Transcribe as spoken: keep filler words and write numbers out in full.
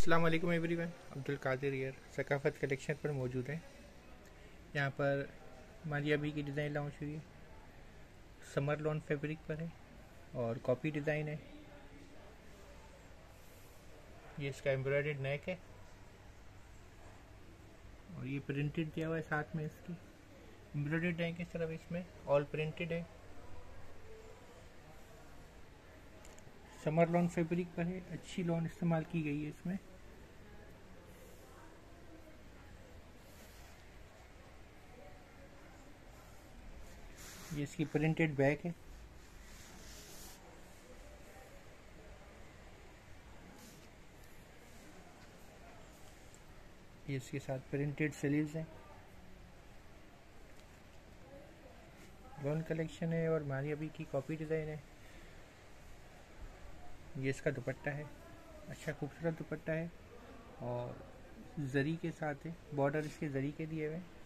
अस्सलाम वालेकुम एवरीवन, अब्दुल कादिर यार सकाफत कलेक्शन पर मौजूद हैं। यहाँ पर मारिया बी की डिज़ाइन लॉन्च हुई है, समर लॉन फैब्रिक पर है और कॉपी डिज़ाइन है। ये इसका एम्ब्रॉयडर्ड नेक है और ये प्रिंटेड दिया हुआ है साथ में। इसकी एम्ब्रॉयडर्ड नेक इस तरफ इसमें ऑल प्रिंटेड है, समर लॉन फैब्रिक पर है। अच्छी लॉन इस्तेमाल की गई है इसमें। ये इसकी प्रिंटेड बैग है। ये इसके साथ प्रिंटेड स्लीव्स हैं। लॉन कलेक्शन है और मारिया बी की कॉपी डिज़ाइन है। ये इसका दुपट्टा है, अच्छा खूबसूरत दुपट्टा है और जरी के साथ है। बॉर्डर इसके जरी के दिए हुए हैं।